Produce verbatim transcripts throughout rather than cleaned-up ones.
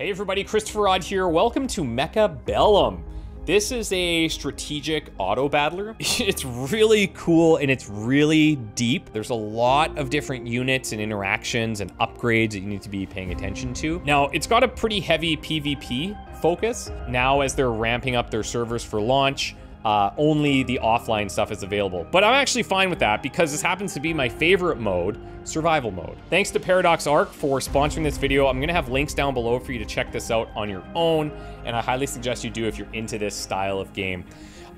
Hey everybody, Christopher Odd here. Welcome to Mechabellum. This is a strategic auto battler. It's really cool and it's really deep. There's a lot of different units and interactions and upgrades that you need to be paying attention to. Now, it's got a pretty heavy PvP focus. Now, as they're ramping up their servers for launch, Uh, only the offline stuff is available. But I'm actually fine with that because this happens to be my favorite mode, survival mode. Thanks to Paradox Arc for sponsoring this video. I'm gonna have links down below for you to check this out on your own, and I highly suggest you do if you're into this style of game.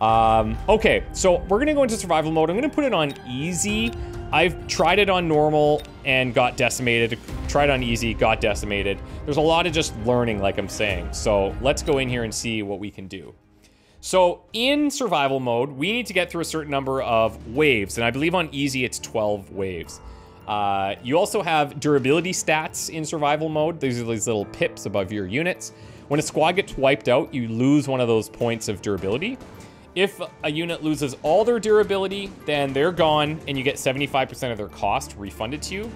Um, okay, so we're gonna go into survival mode. I'm gonna put it on easy. I've tried it on normal and got decimated. Tried on easy, got decimated. There's a lot of just learning, like I'm saying. So let's go in here and see what we can do. So in survival mode, we need to get through a certain number of waves, and I believe on easy it's twelve waves. Uh, you also have durability stats in survival mode. These are these little pips above your units. When a squad gets wiped out, you lose one of those points of durability. If a unit loses all their durability, then they're gone, and you get seventy-five percent of their cost refunded to you.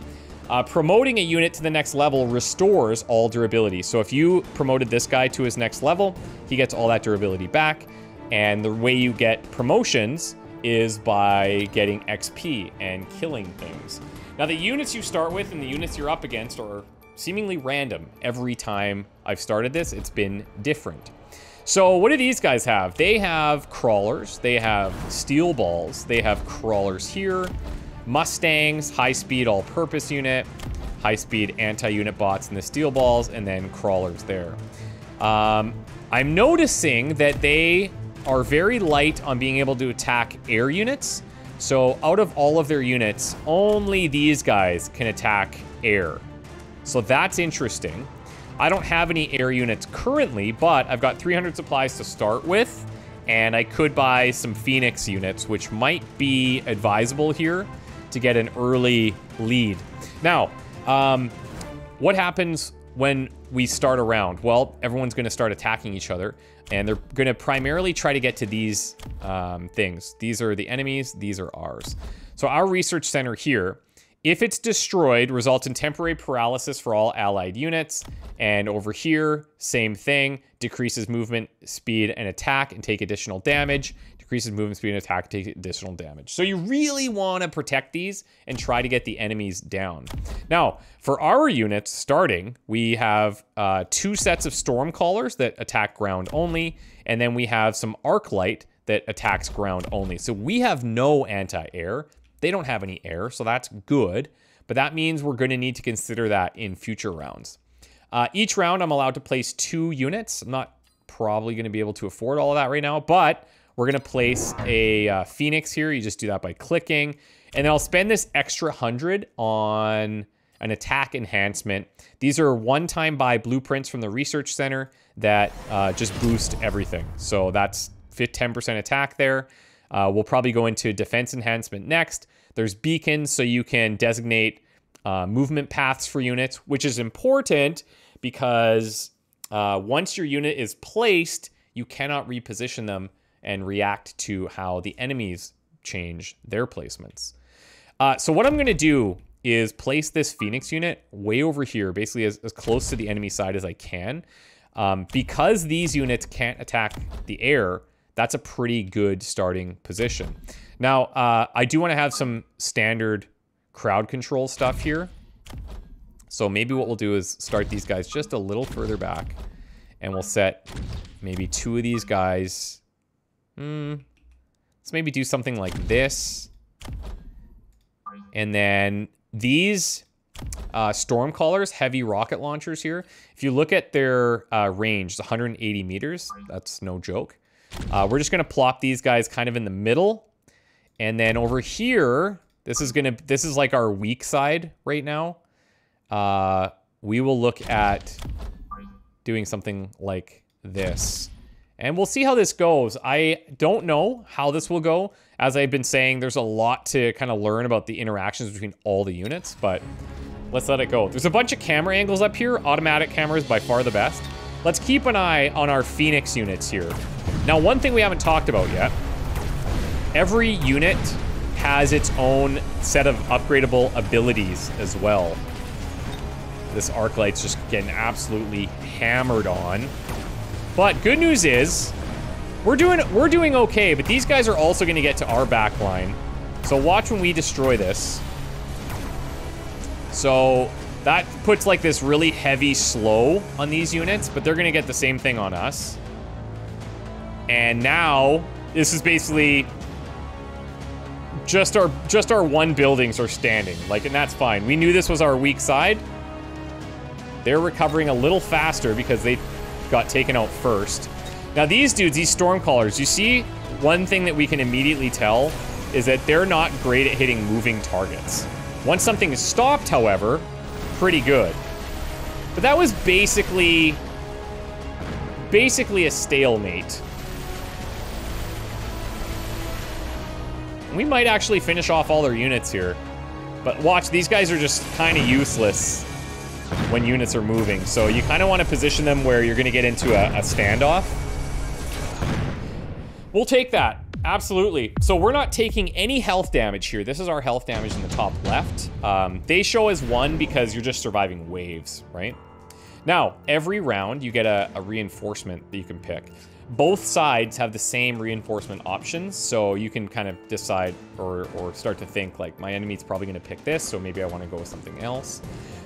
Uh, promoting a unit to the next level restores all durability. So if you promoted this guy to his next level, he gets all that durability back. And the way you get promotions is by getting X P and killing things. Now, the units you start with and the units you're up against are seemingly random. Every time I've started this, it's been different. So what do these guys have? They have crawlers. They have steel balls. They have crawlers here. Mustangs, high-speed all-purpose unit, high-speed anti-unit bots in the steel balls, and then crawlers there. Um, I'm noticing that they are very light on being able to attack air units. So out of all of their units, only these guys can attack air. So that's interesting. I don't have any air units currently, but I've got three hundred supplies to start with, and I could buy some Phoenix units, which might be advisable here to get an early lead. Now, um, what happens when we start a round? Well, everyone's gonna start attacking each other, and they're gonna primarily try to get to these um, things. These are the enemies, these are ours. So our research center here, if it's destroyed, results in temporary paralysis for all allied units. And over here, same thing, decreases movement, speed, and attack, and take additional damage. Increases movement speed and attack, take additional damage. So you really want to protect these and try to get the enemies down. Now, for our units starting, we have uh, two sets of storm callers that attack ground only, and then we have some arc light that attacks ground only. So we have no anti-air. They don't have any air, so that's good, but that means we're going to need to consider that in future rounds. Uh, each round, I'm allowed to place two units. I'm not probably going to be able to afford all of that right now, but we're gonna place a uh, Phoenix here. You just do that by clicking. And then I'll spend this extra hundred on an attack enhancement. These are one-time buy blueprints from the research center that uh, just boost everything. So that's ten percent attack there. Uh, we'll probably go into defense enhancement next. There's beacons, so you can designate uh, movement paths for units, which is important because uh, once your unit is placed, you cannot reposition them and react to how the enemies change their placements. Uh, so what I'm gonna do is place this Phoenix unit way over here, basically as, as close to the enemy side as I can. Um, because these units can't attack the air, that's a pretty good starting position. Now, uh, I do wanna have some standard crowd control stuff here. So maybe what we'll do is start these guys just a little further back, and we'll set maybe two of these guys. Hmm, let's maybe do something like this. And then these uh, storm callers, heavy rocket launchers here, if you look at their uh, range, it's one hundred eighty meters, that's no joke. Uh, we're just gonna plop these guys kind of in the middle. And then over here, this is gonna, this is like our weak side right now. Uh, we will look at doing something like this. And we'll see how this goes. I don't know how this will go. As I've been saying, there's a lot to kind of learn about the interactions between all the units, but let's let it go. There's a bunch of camera angles up here. Automatic camera is by far the best. Let's keep an eye on our Phoenix units here. Now, one thing we haven't talked about yet, every unit has its own set of upgradable abilities as well. This arc light's just getting absolutely hammered on. But good news is, we're doing we're doing okay, but these guys are also gonna get to our back line. So watch when we destroy this. So that puts like this really heavy slow on these units, but they're gonna get the same thing on us. And now this is basically just our just our one buildings are standing, like, and that's fine. We knew this was our weak side. They're recovering a little faster because they got taken out first. Now these dudes, these Stormcallers, you see, one thing that we can immediately tell is that they're not great at hitting moving targets. Once something is stopped, however, pretty good. But that was basically, basically a stalemate. We might actually finish off all their units here. But watch, these guys are just kind of useless when units are moving. So you kind of want to position them where you're going to get into a, a standoff. We'll take that. Absolutely. So we're not taking any health damage here. This is our health damage in the top left. Um, they show as one because you're just surviving waves, right? Now, every round you get a, a reinforcement that you can pick. Both sides have the same reinforcement options, so you can kind of decide or, or start to think, like, my enemy's probably going to pick this, so maybe I want to go with something else.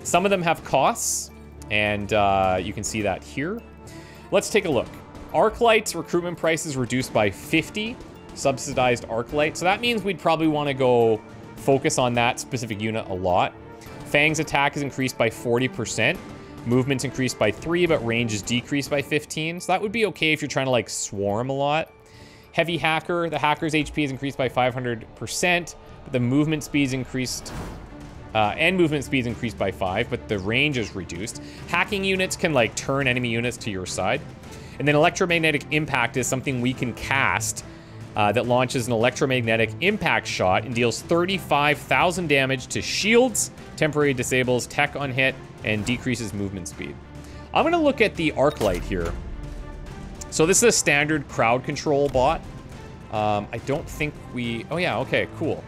Some of them have costs, and uh, you can see that here. Let's take a look. Arclight's recruitment price is reduced by fifty. Subsidized Arclight. So that means we'd probably want to go focus on that specific unit a lot. Fang's attack is increased by forty percent. Movement's increased by three, but range is decreased by fifteen. So that would be okay if you're trying to, like, swarm a lot. Heavy Hacker. The Hacker's H P is increased by five hundred percent. But the movement speed's increased... Uh, and movement speed's increased by five, but the range is reduced. Hacking units can, like, turn enemy units to your side. And then Electromagnetic Impact is something we can cast... Uh, that launches an electromagnetic impact shot and deals thirty-five thousand damage to shields, temporarily disables tech on hit, and decreases movement speed. I'm going to look at the Arclight here. So this is a standard crowd control bot. Um, I don't think we... Oh yeah, okay, cool.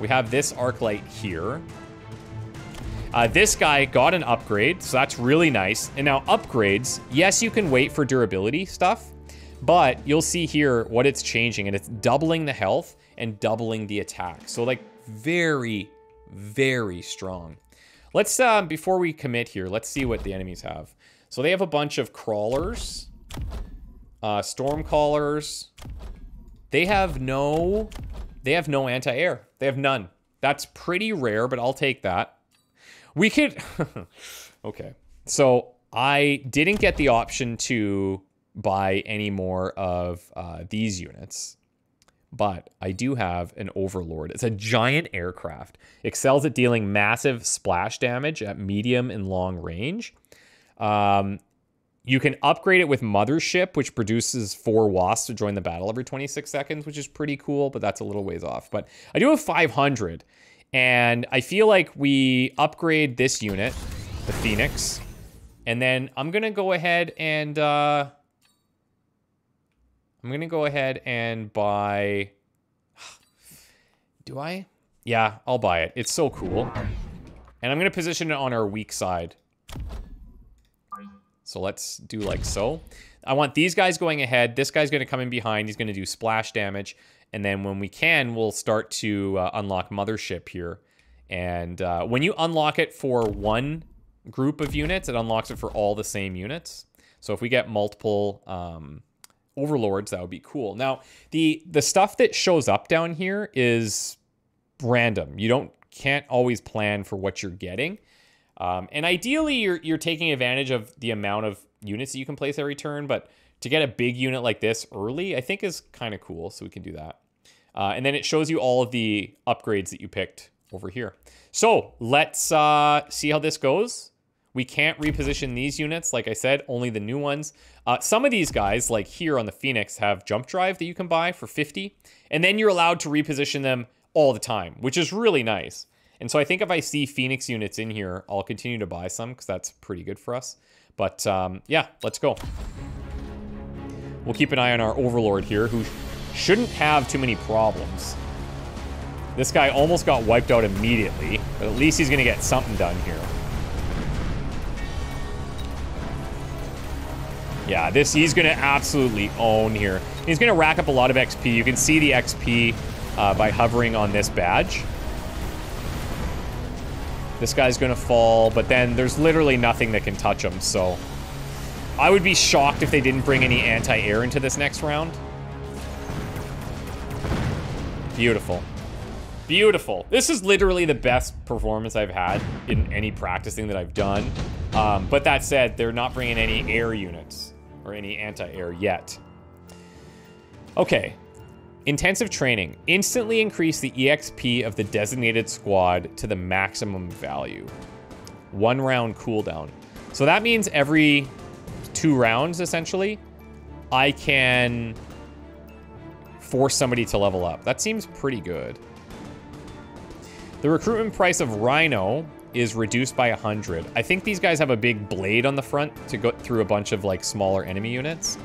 We have this Arclight here. Uh, this guy got an upgrade, so that's really nice. And now upgrades, yes, you can wait for durability stuff, but you'll see here what it's changing, and it's doubling the health and doubling the attack. So, like, very, very strong. Let's, um, before we commit here, let's see what the enemies have. So they have a bunch of crawlers, uh, stormcallers. They have no, they have no anti-air. They have none. That's pretty rare, but I'll take that. We could, okay. So I didn't get the option to buy any more of uh, these units, but I do have an Overlord. It's a giant aircraft. Excels at dealing massive splash damage at medium and long range. Um, you can upgrade it with Mothership, which produces four wasps to join the battle every twenty-six seconds, which is pretty cool, but that's a little ways off. But I do have five hundred, and I feel like we upgrade this unit, the Phoenix, and then I'm gonna go ahead and... Uh, I'm gonna go ahead and buy, do I? Yeah, I'll buy it. It's so cool. And I'm gonna position it on our weak side. So let's do like so. I want these guys going ahead. This guy's gonna come in behind. He's gonna do splash damage. And then when we can, we'll start to uh, unlock Mothership here. And uh, when you unlock it for one group of units, it unlocks it for all the same units. So if we get multiple, um, Overlords, that would be cool. Now, the the stuff that shows up down here is random. You don't can't always plan for what you're getting, um, and ideally you're you're taking advantage of the amount of units that you can place every turn. But to get a big unit like this early, I think is kind of cool. So we can do that, uh, and then it shows you all of the upgrades that you picked over here. So let's uh, see how this goes. We can't reposition these units, like I said, only the new ones. Uh, some of these guys, like here on the Phoenix, have jump drive that you can buy for fifty, and then you're allowed to reposition them all the time, which is really nice. And so I think if I see Phoenix units in here, I'll continue to buy some because that's pretty good for us. But um, yeah, let's go. We'll keep an eye on our Overlord here, who shouldn't have too many problems. This guy almost got wiped out immediately, but at least he's gonna get something done here. Yeah, this he's going to absolutely own here. He's going to rack up a lot of X P. You can see the X P uh, by hovering on this badge. This guy's going to fall, but then there's literally nothing that can touch him, so... I would be shocked if they didn't bring any anti-air into this next round. Beautiful. Beautiful. This is literally the best performance I've had in any practicing that I've done. Um, but that said, they're not bringing any air units or any anti-air yet. Okay. Intensive training. Instantly increase the E X P of the designated squad to the maximum value. One round cooldown. So that means every two rounds, essentially, I can force somebody to level up. That seems pretty good. The recruitment price of Rhino is reduced by one hundred. I think these guys have a big blade on the front to go through a bunch of, like, smaller enemy units.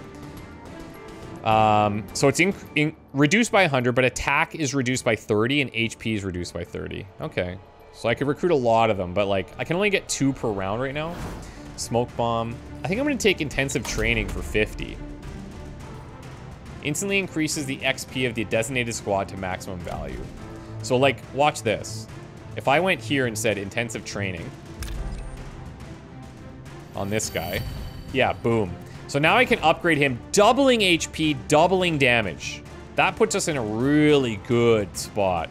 Um, so it's in, in, reduced by one hundred, but attack is reduced by thirty, and H P is reduced by thirty. Okay. So I could recruit a lot of them, but, like, I can only get two per round right now. Smoke bomb. I think I'm going to take intensive training for fifty. Instantly increases the X P of the designated squad to maximum value. So, like, watch this. If I went here and said intensive training on this guy, yeah, boom. So now I can upgrade him, doubling H P, doubling damage. That puts us in a really good spot.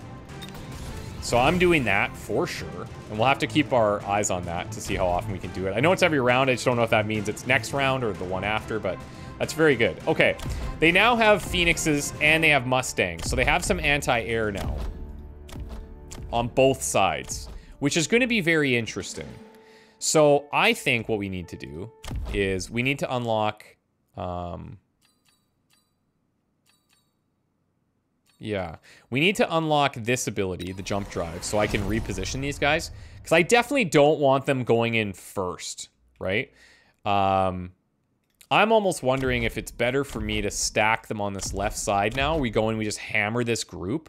So I'm doing that for sure. And we'll have to keep our eyes on that to see how often we can do it. I know it's every round. I just don't know if that means it's next round or the one after, but that's very good. Okay. They now have Phoenixes and they have Mustangs. So they have some anti-air now on both sides, which is going to be very interesting. So I think what we need to do is we need to unlock... Um, yeah. We need to unlock this ability, the jump drive, so I can reposition these guys. Because I definitely don't want them going in first, right? Um, I'm almost wondering if it's better for me to stack them on this left side now. We go and we just hammer this group.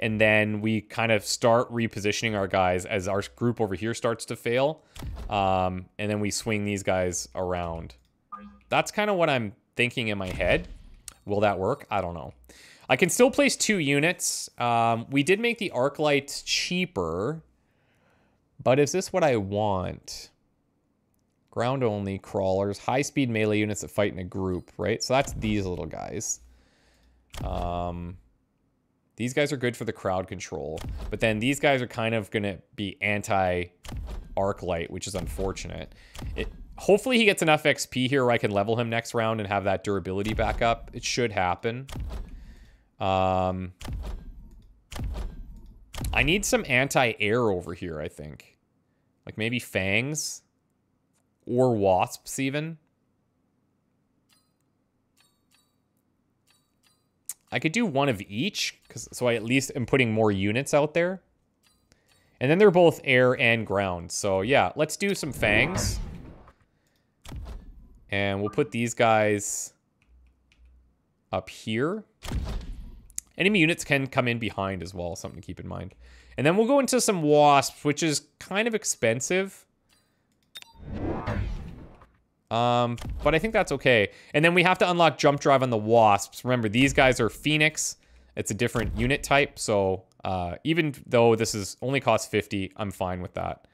And then we kind of start repositioning our guys as our group over here starts to fail. Um, and then we swing these guys around. That's kind of what I'm thinking in my head. Will that work? I don't know. I can still place two units. Um, we did make the arc lights cheaper. But is this what I want? Ground only, crawlers, high-speed melee units that fight in a group, right? So that's these little guys. Um... These guys are good for the crowd control, but then these guys are kind of gonna be anti-arc light, which is unfortunate. It, hopefully he gets enough X P here where I can level him next round and have that durability back up. It should happen. Um, I need some anti-air over here, I think. Like maybe fangs or wasps even. I could do one of each, cause, so I at least am putting more units out there. And then they're both air and ground. So yeah, let's do some fangs. And we'll put these guys up here. Enemy units can come in behind as well, something to keep in mind. And then we'll go into some wasps, which is kind of expensive. Um, but I think that's okay. And then we have to unlock jump drive on the wasps. Remember, these guys are Phoenix. It's a different unit type. So uh, even though this is only costs fifty, I'm fine with that.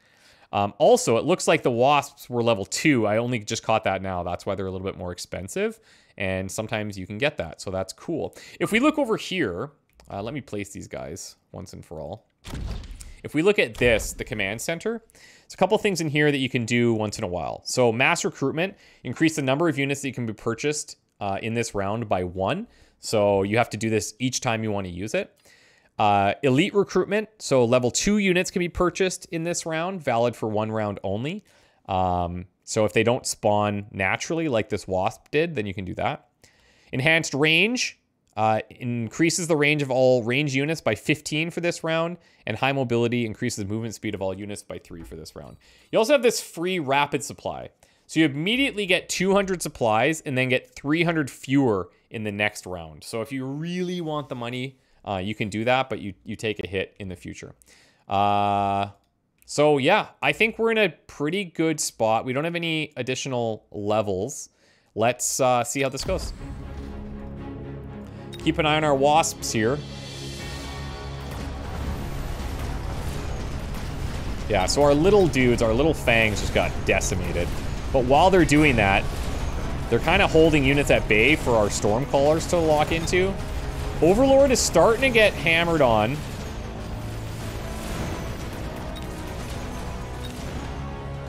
Um, also, it looks like the wasps were level two. I only just caught that now. That's why they're a little bit more expensive. And sometimes you can get that. So that's cool. If we look over here, uh, let me place these guys once and for all. If we look at this, the command center, there's a couple things in here that you can do once in a while. So mass recruitment, increase the number of units that you can be purchased uh, in this round by one. So you have to do this each time you want to use it. Uh, elite recruitment, so level two units can be purchased in this round, valid for one round only. Um, so if they don't spawn naturally like this wasp did, then you can do that. Enhanced range. Uh, increases the range of all range units by fifteen for this round, and high mobility increases the movement speed of all units by three for this round. You also have this free rapid supply. So you immediately get two hundred supplies and then get three hundred fewer in the next round. So if you really want the money, uh, you can do that, but you, you take a hit in the future. Uh, so yeah, I think we're in a pretty good spot. We don't have any additional levels. Let's uh, see how this goes. Keep an eye on our wasps here. Yeah, so our little dudes, our little fangs just got decimated. But while they're doing that, they're kind of holding units at bay for our Stormcallers to lock into. Overlord is starting to get hammered on.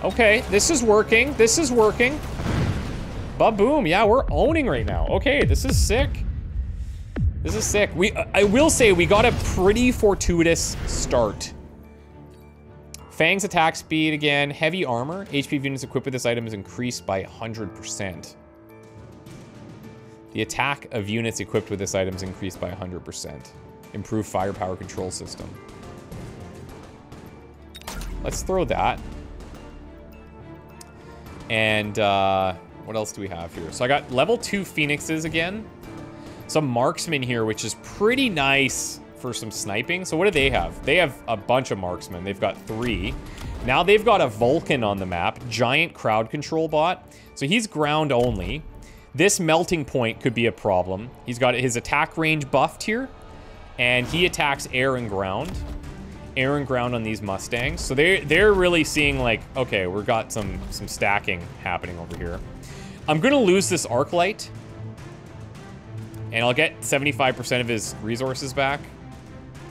Okay, this is working. This is working. Ba-boom. Yeah, we're owning right now. Okay, this is sick. This is sick. We, I will say we got a pretty fortuitous start. Fang's attack speed again. Heavy armor. H P of units equipped with this item is increased by one hundred percent. The attack of units equipped with this item is increased by one hundred percent. Improved firepower control system. Let's throw that. And uh, what else do we have here? So I got level two Phoenixes again. Some Marksmen here, which is pretty nice for some sniping. So what do they have? They have a bunch of Marksmen. They've got three. Now they've got a Vulcan on the map. Giant crowd control bot. So he's ground only. This melting point could be a problem. He's got his attack range buffed here, and he attacks air and ground. Air and ground on these Mustangs. So they're, they're really seeing like, okay, we've got some, some stacking happening over here. I'm gonna lose this Arc Light, and I'll get seventy-five percent of his resources back.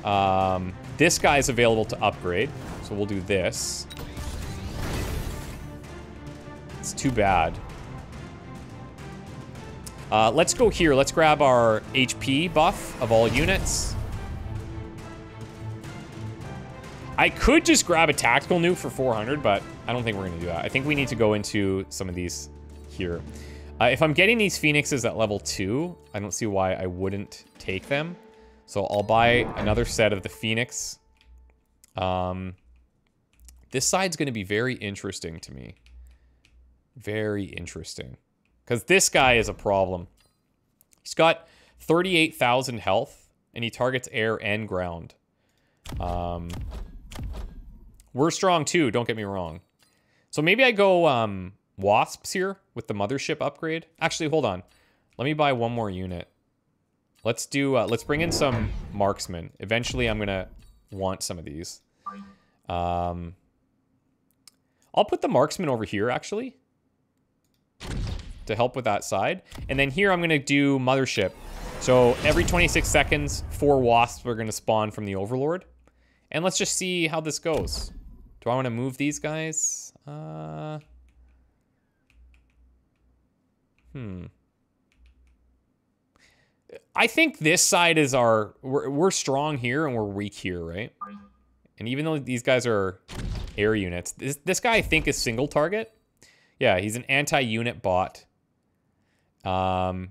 Um, this guy's available to upgrade, so we'll do this. It's too bad. Uh, let's go here. Let's grab our H P buff of all units. I could just grab a tactical nuke for four hundred, but I don't think we're going to do that. I think we need to go into some of these here. Uh, if I'm getting these Phoenixes at level two, I don't see why I wouldn't take them. So I'll buy another set of the Phoenix. Um, this side's going to be very interesting to me. Very interesting. Because this guy is a problem. He's got thirty-eight thousand health, and he targets air and ground. Um, we're strong too, don't get me wrong. So maybe I go um, Wasps here with the Mothership upgrade. Actually, hold on. Let me buy one more unit. Let's do. Uh, let's bring in some Marksmen. Eventually, I'm going to want some of these. Um, I'll put the Marksmen over here, actually, to help with that side. And then here I'm gonna do Mothership. So every twenty-six seconds, four Wasps are gonna spawn from the Overlord. And let's just see how this goes. Do I wanna move these guys? Uh, hmm. I think this side is our, we're, we're strong here and we're weak here, right? And even though these guys are air units, this, this guy I think is single target. Yeah, he's an anti-unit bot. Um,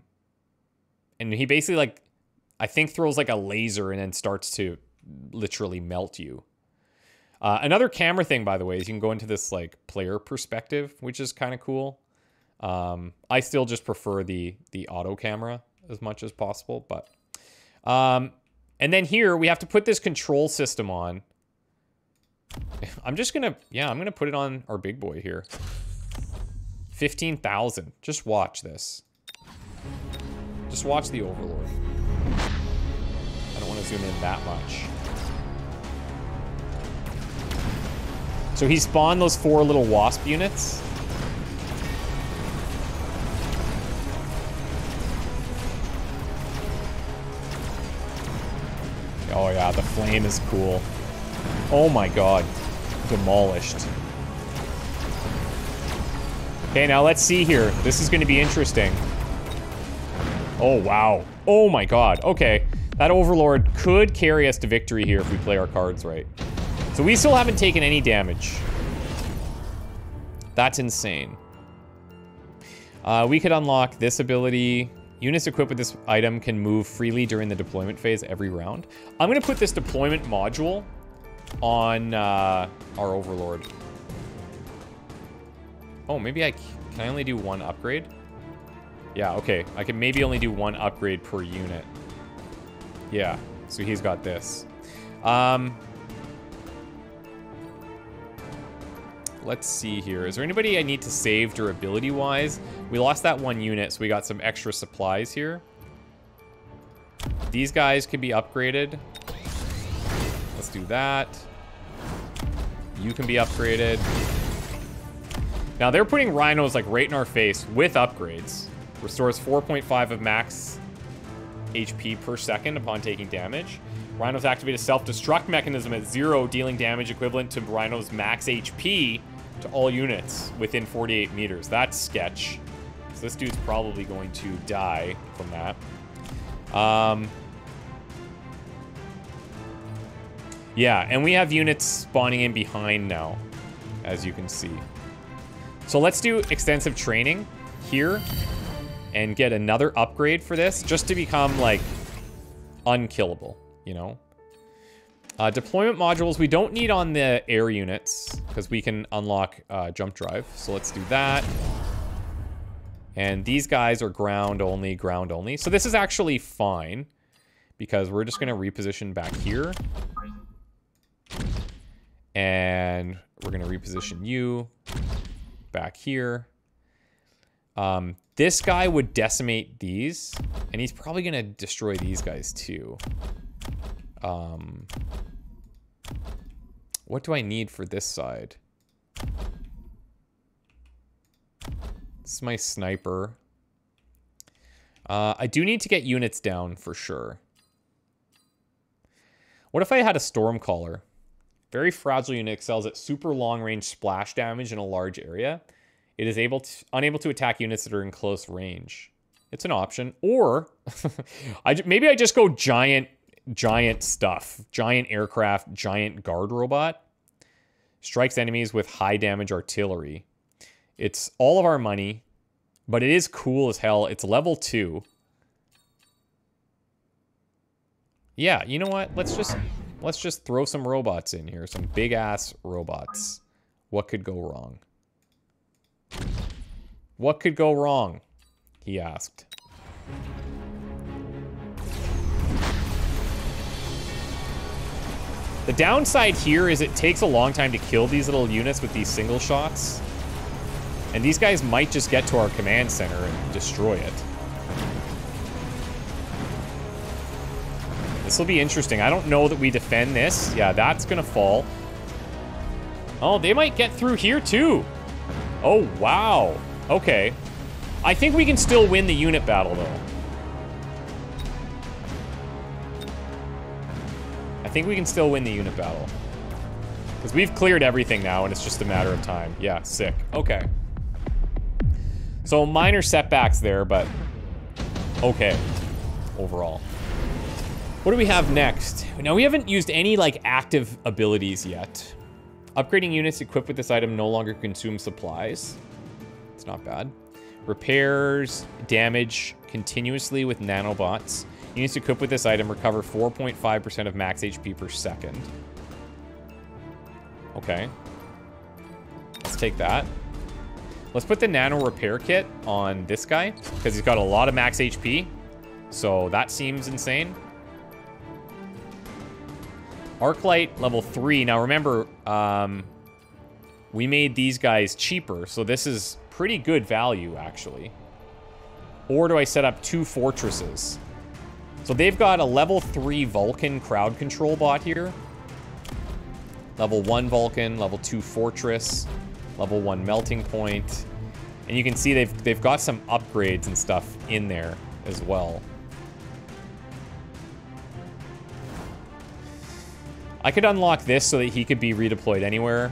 and he basically, like, I think throws, like, a laser and then starts to literally melt you. Uh, another camera thing, by the way, is you can go into this, like, player perspective, which is kind of cool. Um, I still just prefer the, the auto camera as much as possible, but... Um, and then here, we have to put this control system on. I'm just gonna... Yeah, I'm gonna put it on our big boy here. fifteen thousand. Just watch this. Just watch the Overlord. I don't want to zoom in that much. So he spawned those four little Wasp units. Oh yeah, the flame is cool. Oh my god. Demolished. Okay, now let's see here. This is going to be interesting. Oh, wow. Oh, my God. Okay, that Overlord could carry us to victory here if we play our cards right. So we still haven't taken any damage. That's insane. Uh, we could unlock this ability. Units equipped with this item can move freely during the deployment phase every round. I'm going to put this deployment module on uh, our Overlord. Oh, maybe I can I only do one upgrade? Yeah, okay. I can maybe only do one upgrade per unit. Yeah, so he's got this. Um, let's see here. Is there anybody I need to save durability-wise? We lost that one unit, so we got some extra supplies here. These guys can be upgraded. Let's do that. You can be upgraded. Now they're putting rhinos like right in our face with upgrades. Restores four point five of max H P per second upon taking damage. Rhinos activate a self-destruct mechanism at zero, dealing damage equivalent to Rhino's max H P to all units within forty-eight meters. That's sketch. So this dude's probably going to die from that. Um, yeah, and we have units spawning in behind now, as you can see. So let's do extensive training here and get another upgrade for this just to become, like, unkillable, you know? Uh, deployment modules we don't need on the air units because we can unlock uh, jump drive. So let's do that. And these guys are ground only, ground only. So this is actually fine because we're just gonna reposition back here. And we're gonna reposition you back here. Um, this guy would decimate these, and he's probably gonna destroy these guys too. Um, what do I need for this side? This is my sniper. Uh, I do need to get units down for sure. What if I had a Stormcaller? Very fragile unit excels at super long-range splash damage in a large area. It is able to, unable to attack units that are in close range. It's an option. Or I, maybe I just go giant, giant stuff. Giant aircraft, giant guard robot. Strikes enemies with high damage artillery. It's all of our money, but it is cool as hell. It's level two. Yeah, you know what? Let's just let's just throw some robots in here. Some big-ass robots. What could go wrong? What could go wrong? He asked. The downside here is it takes a long time to kill these little units with these single shots. And these guys might just get to our command center and destroy it. This will be interesting. I don't know that we defend this. Yeah, that's gonna fall. Oh, they might get through here too. Oh, wow. Okay. I think we can still win the unit battle, though. I think we can still win the unit battle. Because we've cleared everything now, and it's just a matter of time. Yeah, sick. Okay. So minor setbacks there, but okay, overall. What do we have next? Now, we haven't used any, like, active abilities yet. Upgrading units equipped with this item no longer consume supplies. It's not bad. Repairs damage continuously with nanobots. Units equipped with this item recover four point five percent of max H P per second. Okay. Let's take that. Let's put the nano repair kit on this guy, because he's got a lot of max H P. So that seems insane. Arclight level three. Now remember, um, we made these guys cheaper, so this is pretty good value, actually. Or do I set up two fortresses? So they've got a level three Vulcan crowd control bot here. Level one Vulcan, level two fortress. Level one melting point. And you can see they've, they've got some upgrades and stuff in there as well. I could unlock this so that he could be redeployed anywhere.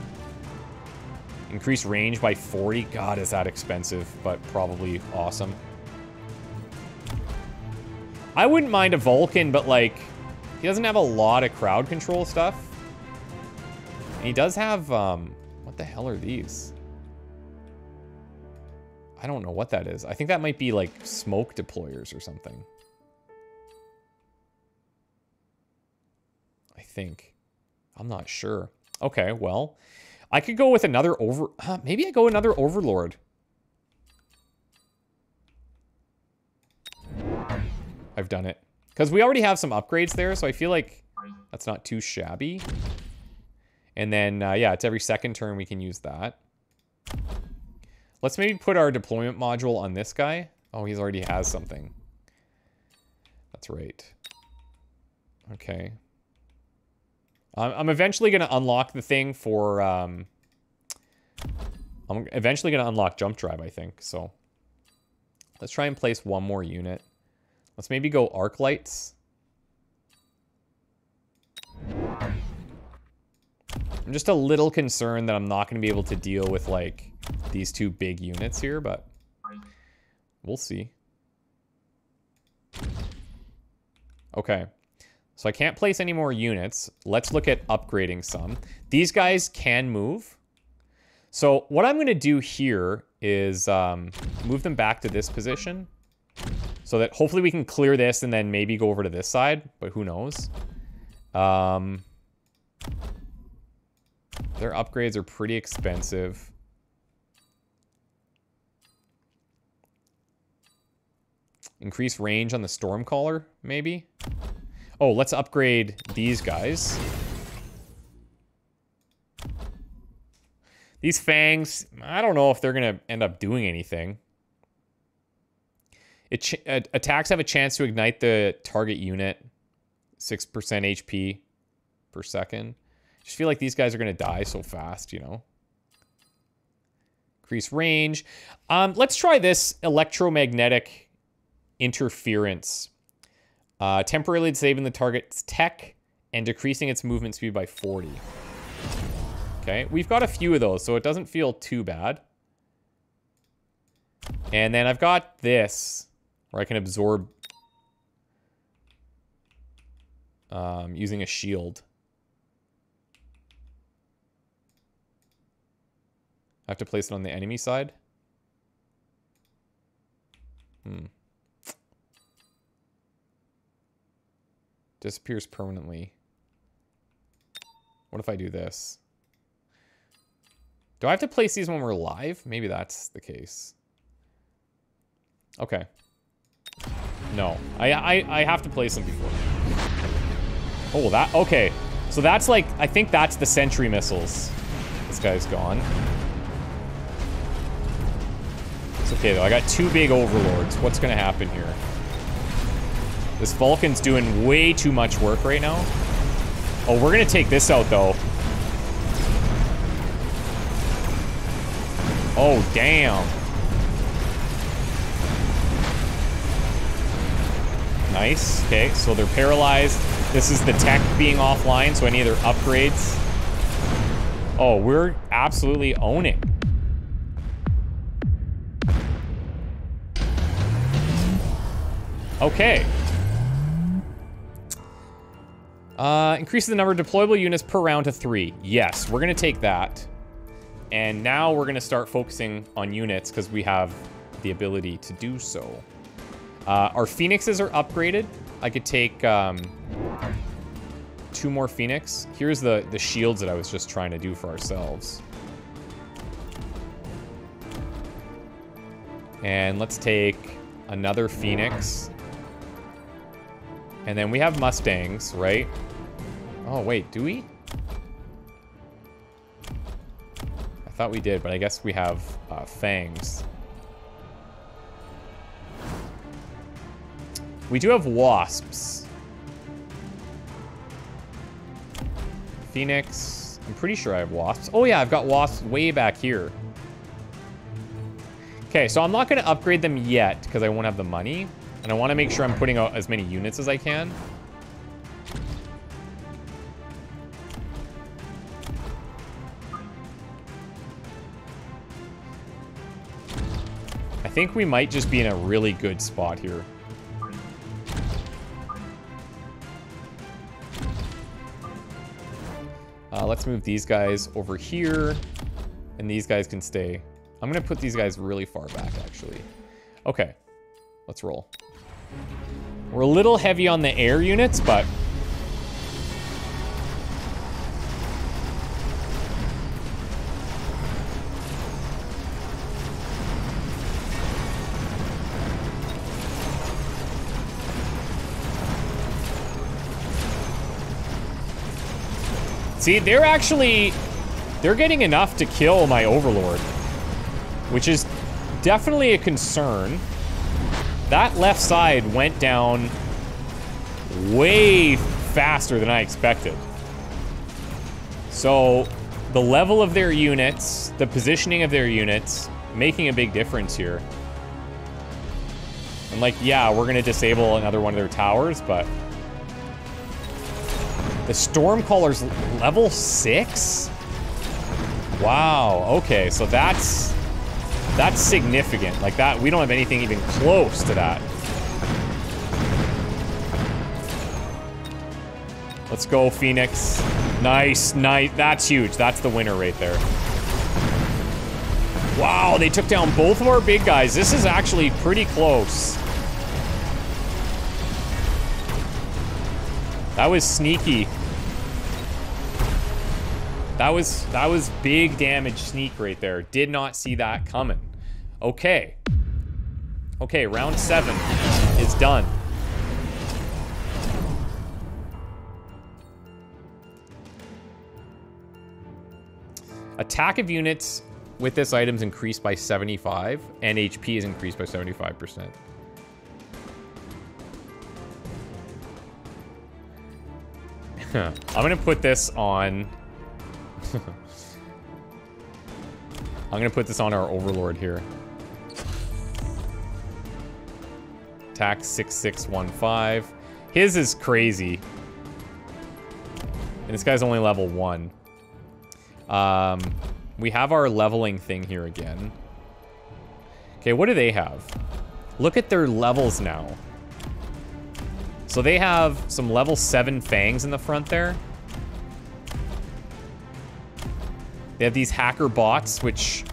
Increase range by forty. God, is that expensive, but probably awesome. I wouldn't mind a Vulcan, but like, he doesn't have a lot of crowd control stuff. And he does have, um... what the hell are these? I don't know what that is. I think that might be like smoke deployers or something. I think. I'm not sure. Okay, well. I could go with another over... Huh, maybe I go another overlord. I've done it. Because we already have some upgrades there, so I feel like that's not too shabby. And then, uh, yeah, it's every second turn we can use that. Let's maybe put our deployment module on this guy. Oh, he's already has something. That's right. Okay. Um, I'm eventually going to unlock the thing for... Um, I'm eventually going to unlock jump drive, I think. So let's try and place one more unit. Let's maybe go arc lights. I'm just a little concerned that I'm not going to be able to deal with, like, these two big units here, but we'll see. Okay. So I can't place any more units. Let's look at upgrading some. These guys can move. So what I'm going to do here is um, move them back to this position so that hopefully we can clear this and then maybe go over to this side, but who knows. Um... Their upgrades are pretty expensive. Increase range on the Stormcaller, maybe? Oh, let's upgrade these guys. These fangs, I don't know if they're going to end up doing anything. It ch attacks have a chance to ignite the target unit. six percent H P per second. Just feel like these guys are going to die so fast, you know. Increase range. Um, let's try this electromagnetic interference. Uh, temporarily disabling the target's tech and decreasing its movement speed by forty. Okay, we've got a few of those, so it doesn't feel too bad. And then I've got this, where I can absorb um, using a shield. I have to place it on the enemy side. Hmm. Disappears permanently. What if I do this? Do I have to place these when we're live? Maybe that's the case. Okay. No. I, I, I have to place them before. Oh, that... Okay. So that's like... I think that's the sentry missiles. This guy's gone. Okay, though, I got two big overlords. What's gonna happen here? This Vulcan's doing way too much work right now. Oh, we're gonna take this out, though. Oh, damn. Nice. Okay, so they're paralyzed. This is the tech being offline, so any of their upgrades. Oh, we're absolutely owning. Okay. Uh, increases the number of deployable units per round to three. Yes, we're going to take that. And now we're going to start focusing on units because we have the ability to do so. Uh, our Phoenixes are upgraded. I could take um, two more Phoenix. Here's the, the shields that I was just trying to do for ourselves. And let's take another Phoenix. And then we have Mustangs, right? Oh, wait, do we? I thought we did, but I guess we have uh, Fangs. We do have Wasps. Phoenix. I'm pretty sure I have Wasps. Oh, yeah, I've got Wasps way back here. Okay, so I'm not going to upgrade them yet because I won't have the money. And I want to make sure I'm putting out as many units as I can. I think we might just be in a really good spot here. Uh, let's move these guys over here. And these guys can stay. I'm going to put these guys really far back, actually. Okay. Let's roll. We're a little heavy on the air units, but... See, they're actually... they're getting enough to kill my Overlord, which is definitely a concern. That left side went down way faster than I expected. So the level of their units, the positioning of their units, making a big difference here. And like, yeah, we're gonna disable another one of their towers, but the Stormcaller's level six? Wow, okay, so that's, that's significant. Like that, we don't have anything even close to that. Let's go, Phoenix. Nice, nice, that's huge. That's the winner right there. Wow, they took down both of our big guys. This is actually pretty close. That was sneaky. That was, that was big damage sneak right there. Did not see that coming. Okay. Okay, round seven is done. Attack of units with this item's increased by seventy-five, and H P is increased by seventy-five percent. I'm gonna put this on... I'm gonna put this on our Overlord here. Attack six six one five. His is crazy. And this guy's only level one. Um, we have our leveling thing here again. Okay, what do they have? Look at their levels now. So they have some level seven fangs in the front there. They have these hacker bots, which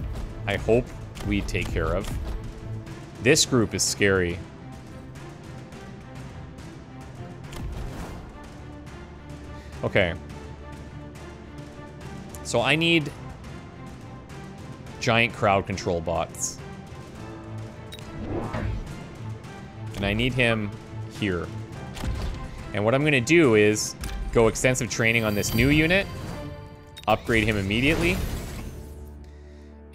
I hope we take care of. This group is scary. Okay. So I need giant crowd control bots. And I need him here. And what I'm gonna do is go extensive training on this new unit, upgrade him immediately,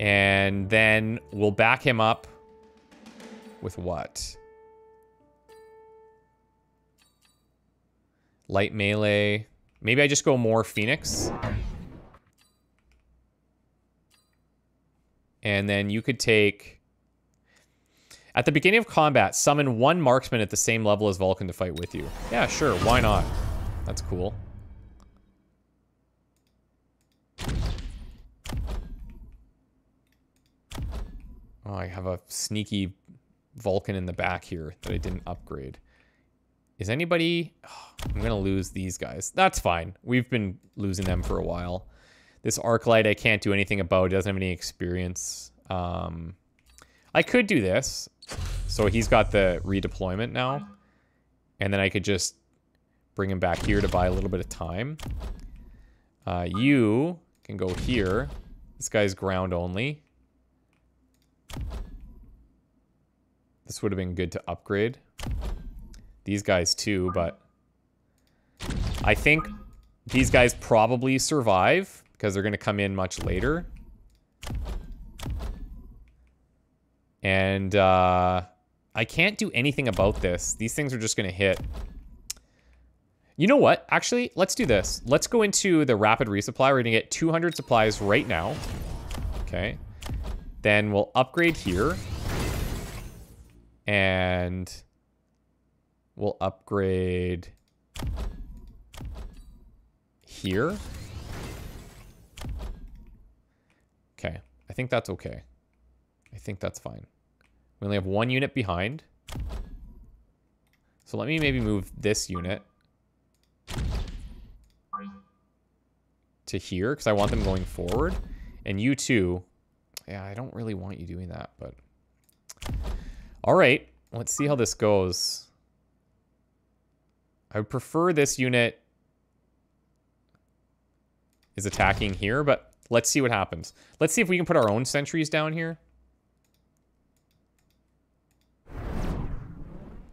and then we'll back him up with what? Light melee. Maybe I just go more Phoenix. And then you could take... At the beginning of combat, summon one marksman at the same level as Vulcan to fight with you. Yeah, sure, why not? That's cool. Oh, I have a sneaky Vulcan in the back here that I didn't upgrade. Is anybody... Oh, I'm gonna lose these guys. That's fine. We've been losing them for a while. This Arclight I can't do anything about. Doesn't have any experience. Um, I could do this. So he's got the redeployment now. And then I could just bring him back here to buy a little bit of time. Uh, you can go here. This guy's ground only. This would have been good to upgrade. These guys too, but... I think these guys probably survive, because they're gonna come in much later. And uh, I can't do anything about this. These things are just gonna hit. You know what? Actually, let's do this. Let's go into the rapid resupply. We're gonna get two hundred supplies right now. Okay. Then we'll upgrade here. And we'll upgrade here. Okay, I think that's okay. I think that's fine. We only have one unit behind. So let me maybe move this unit to here, because I want them going forward. And you too. Yeah, I don't really want you doing that, but... All right, let's see how this goes. I would prefer this unit is attacking here, but... Let's see what happens. Let's see if we can put our own sentries down here.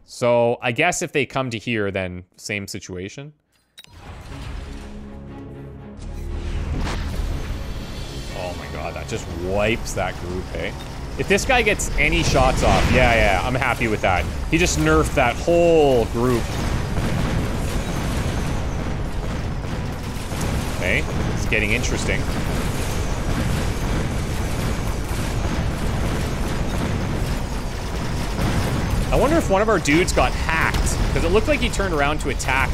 So I guess if they come to here, then same situation. just wipes that group, eh? If this guy gets any shots off, yeah, yeah, I'm happy with that. He just nerfed that whole group. Okay, it's getting interesting. I wonder if one of our dudes got hacked, because it looked like he turned around to attack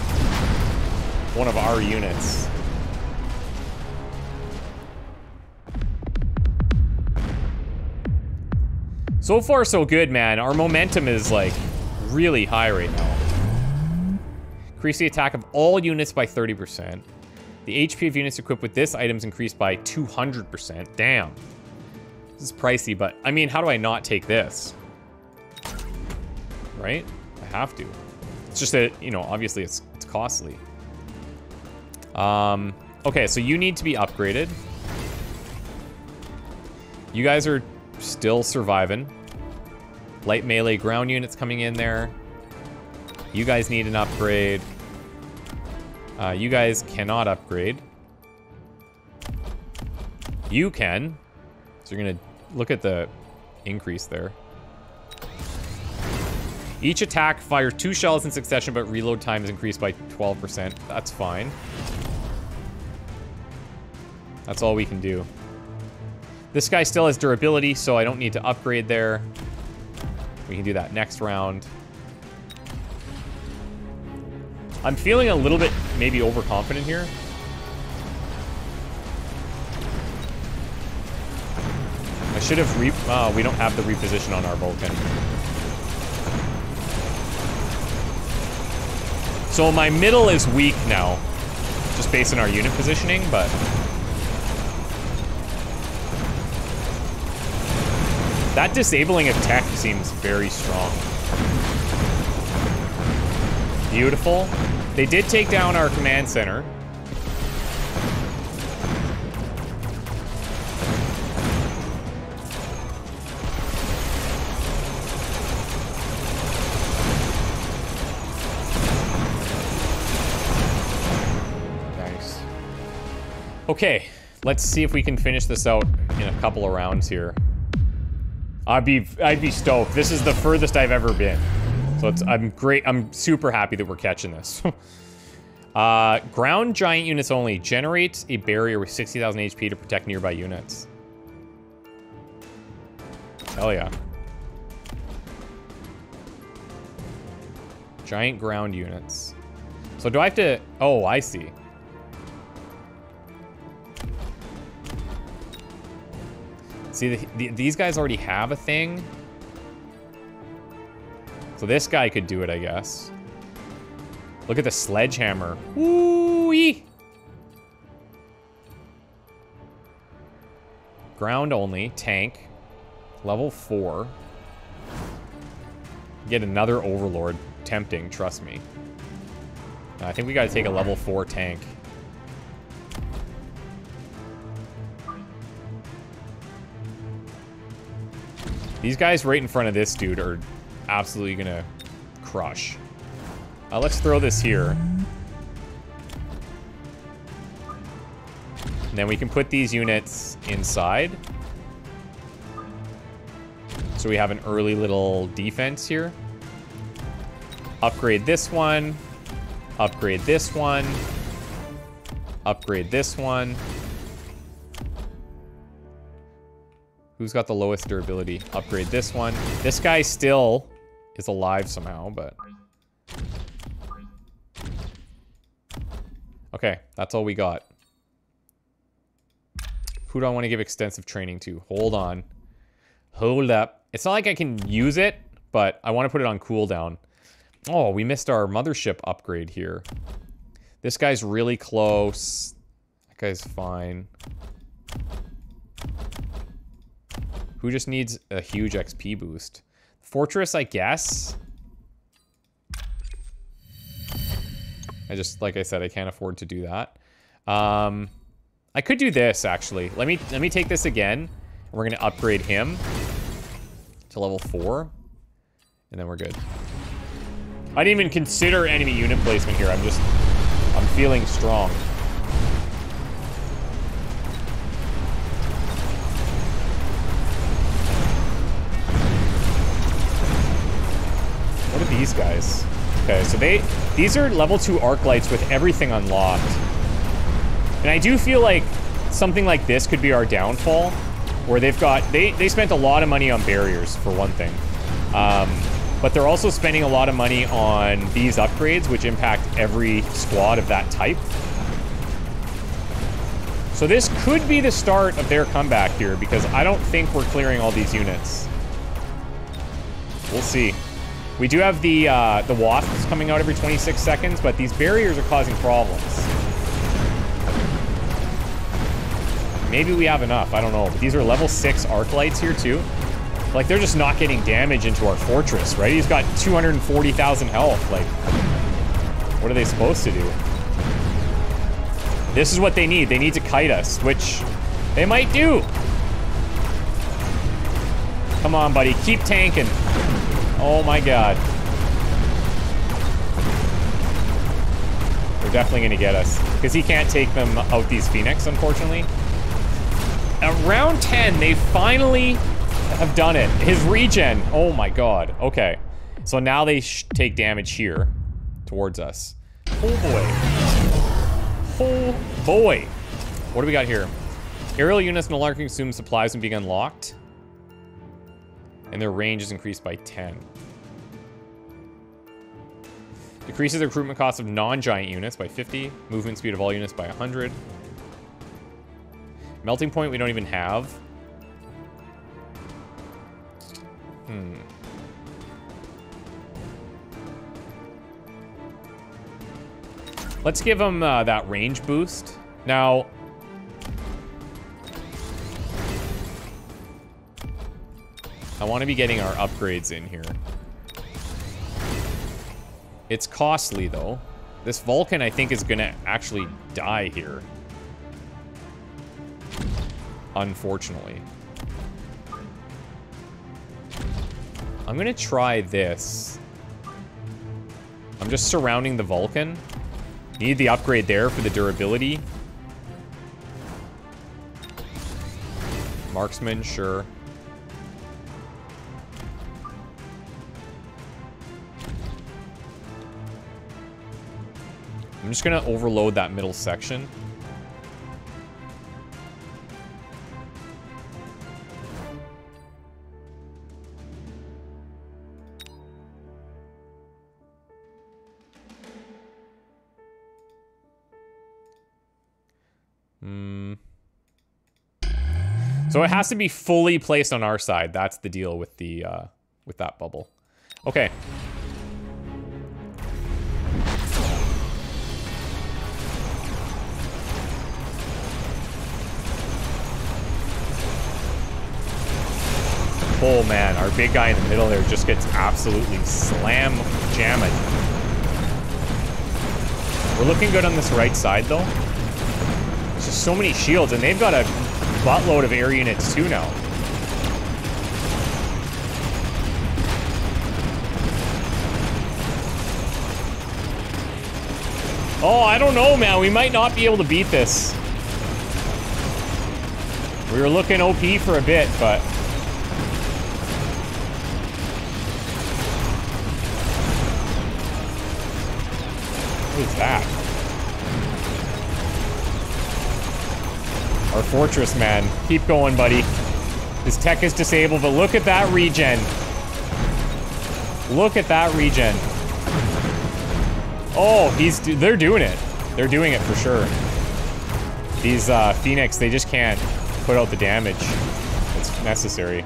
one of our units. So far, so good, man. Our momentum is, like, really high right now. Increase the attack of all units by thirty percent. The H P of units equipped with this item is increased by two hundred percent. Damn. This is pricey, but, I mean, how do I not take this? Right? I have to. It's just that, you know, obviously it's, it's costly. Um, okay, so you need to be upgraded. You guys are still surviving. Light melee ground units coming in there. You guys need an upgrade. Uh, you guys cannot upgrade. You can. So you're gonna look at the increase there. Each attack, fire two shells in succession, but reload time is increased by twelve percent. That's fine. That's all we can do. This guy still has durability, so I don't need to upgrade there. We can do that next round. I'm feeling a little bit maybe overconfident here. I should have re- oh, we don't have the reposition on our Vulcan. So my middle is weak now, just based on our unit positioning, but... that disabling of tech seems very strong. Beautiful. They did take down our command center. Nice. Okay, let's see if we can finish this out in a couple of rounds here. I'd be, I'd be stoked. This is the furthest I've ever been. So it's, I'm great, I'm super happy that we're catching this. uh, ground giant units only. Generate a barrier with sixty thousand H P to protect nearby units. Hell yeah. Giant ground units. So do I have to, oh, I see. See, the, the, these guys already have a thing. So this guy could do it, I guess. Look at the sledgehammer. Woo-wee! Ground only, tank, level four. Get another overlord, tempting, trust me. I think we gotta take a level four tank. These guys right in front of this dude are absolutely gonna crush. Uh, let's throw this here. And then we can put these units inside. So we have an early little defense here. Upgrade this one. Upgrade this one. Upgrade this one. Who's got the lowest durability? Upgrade this one. This guy still is alive somehow, but... okay, that's all we got. Who do I want to give extensive training to? Hold on. Hold up. It's not like I can use it, but I want to put it on cooldown. Oh, we missed our mothership upgrade here. This guy's really close. That guy's fine. Who just needs a huge X P boost? Fortress, I guess? I just, like I said, I can't afford to do that. Um, I could do this, actually. Let me, let me take this again. We're gonna upgrade him to level four. And then we're good. I didn't even consider enemy unit placement here. I'm just, I'm feeling strong. these guys. Okay, so they, these are level two arc lights with everything unlocked. And I do feel like something like this could be our downfall, where they've got, they, they spent a lot of money on barriers, for one thing. Um, but they're also spending a lot of money on these upgrades, which impact every squad of that type. So this could be the start of their comeback here, because I don't think we're clearing all these units. We'll see. We do have the uh, the wasps coming out every twenty-six seconds, but these barriers are causing problems. Maybe we have enough, I don't know. But these are level six arc lights here too. Like, they're just not getting damage into our fortress, right? He's got two hundred forty thousand health. Like, what are they supposed to do? This is what they need. They need to kite us, which they might do. Come on, buddy. Keep tanking. Oh, my God. They're definitely going to get us, because he can't take them out, these Phoenix, unfortunately. At round ten, they finally have done it. His regen. Oh, my God. Okay. So now they sh take damage here towards us. Oh, boy. Oh boy. What do we got here? Aerial units no longer consume supplies when being unlocked. And their range is increased by ten. Decreases the recruitment cost of non-giant units by fifty. Movement speed of all units by one hundred. Melting point we don't even have. Hmm. Let's give him uh, that range boost. Now, I want to be getting our upgrades in here. It's costly, though. This Vulcan, I think, is going to actually die here. Unfortunately. I'm going to try this. I'm just surrounding the Vulcan. Need the upgrade there for the durability. Marksman, sure. I'm just gonna overload that middle section. So it has to be fully placed on our side. That's the deal with the uh, with that bubble. Okay. Oh man, our big guy in the middle there just gets absolutely slam jammed. We're looking good on this right side though. There's just so many shields, and they've got a buttload of air units too now. Oh, I don't know, man. We might not be able to beat this. We were looking O P for a bit, but... What is that? Our fortress, man. Keep going, buddy. His tech is disabled, but look at that regen. Look at that regen. Oh, he's they're doing it. They're doing it for sure. These uh, Phoenix, they just can't put out the damage that's necessary.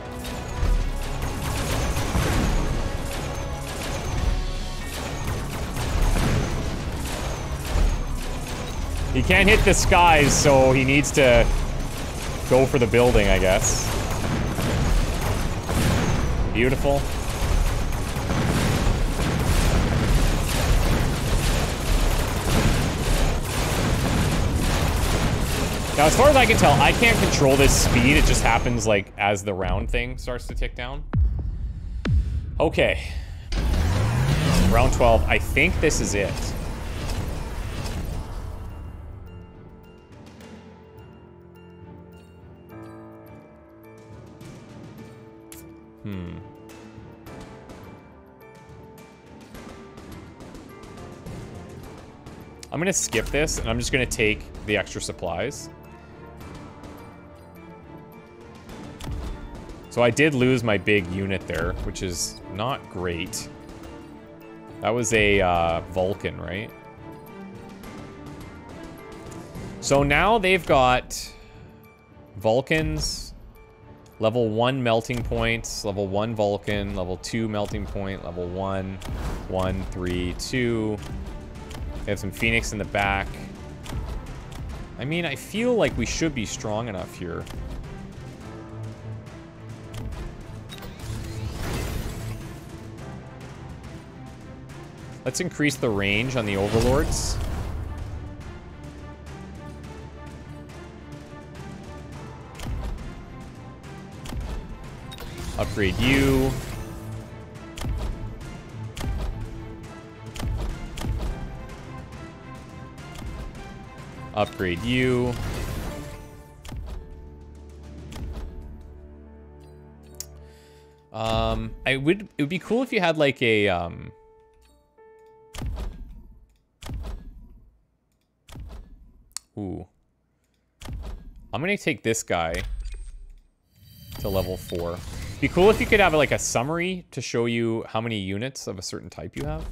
He can't hit the skies, so he needs to go for the building, I guess. Beautiful. Now, as far as I can tell, I can't control this speed. It just happens, like, as the round thing starts to tick down. Okay. Round twelve. I think this is it. Hmm. I'm gonna skip this and I'm just gonna take the extra supplies. So I did lose my big unit there, which is not great. That was a uh, Vulcan, right? So now they've got Vulcans, level one melting points, level one Vulcan, level two melting point, level one, one, three, two. They have some Phoenix in the back. I mean, I feel like we should be strong enough here. Let's increase the range on the overlords. Upgrade you. Upgrade you. Um, I would, it would be cool if you had like a, um, ooh. I'm gonna take this guy to level four. Be cool if you could have like a summary to show you how many units of a certain type you have.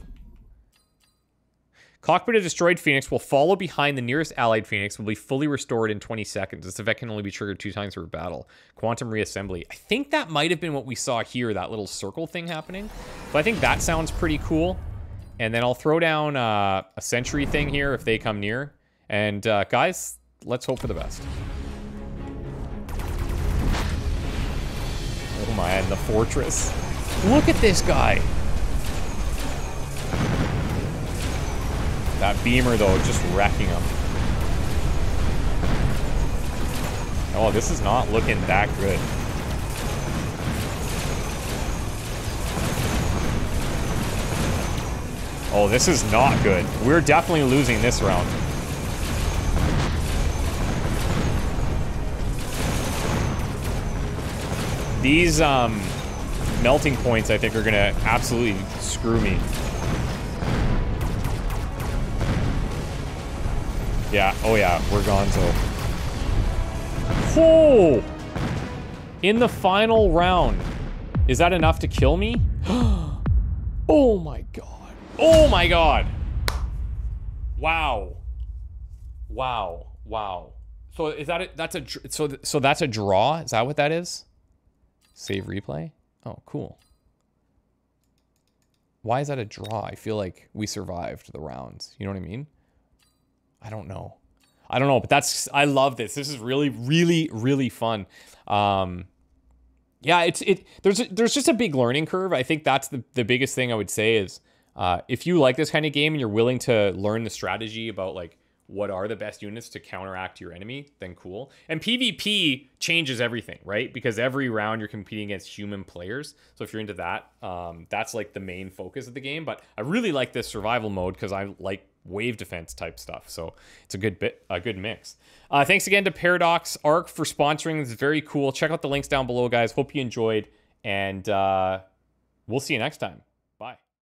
Cockpit of destroyed Phoenix will follow behind the nearest allied Phoenix, will be fully restored in twenty seconds. This effect can only be triggered two times per battle. Quantum reassembly. I think that might have been what we saw here, that little circle thing happening. But I think that sounds pretty cool. And then I'll throw down uh, a sentry thing here if they come near. And uh, guys, let's hope for the best. Oh my, and the fortress. Look at this guy. That beamer, though, just wrecking him. Oh, this is not looking that good. Oh, this is not good. We're definitely losing this round. These um, melting points, I think, are gonna absolutely screw me. Yeah, oh yeah, we're gonzo. Oh! In the final round. Is that enough to kill me? Oh my god. Oh my god! Wow. Wow, wow. So is that, a, that's a, so, th so that's a draw? Is that what that is? Save replay? Oh, cool. Why is that a draw? I feel like we survived the rounds. You know what I mean? I don't know. I don't know, but that's, I love this. This is really, really, really fun. Um, yeah, it's, it, there's, a, there's just a big learning curve. I think that's the, the biggest thing I would say is, uh, if you like this kind of game and you're willing to learn the strategy about like, what are the best units to counteract your enemy, then cool. And PvP changes everything, right? Because every round you're competing against human players. So if you're into that, um, that's like the main focus of the game. But I really like this survival mode because I like wave defense type stuff. So it's a good bit, a good mix. Uh, thanks again to Paradox Arc for sponsoring. This is very cool. Check out the links down below, guys. Hope you enjoyed. And uh, we'll see you next time.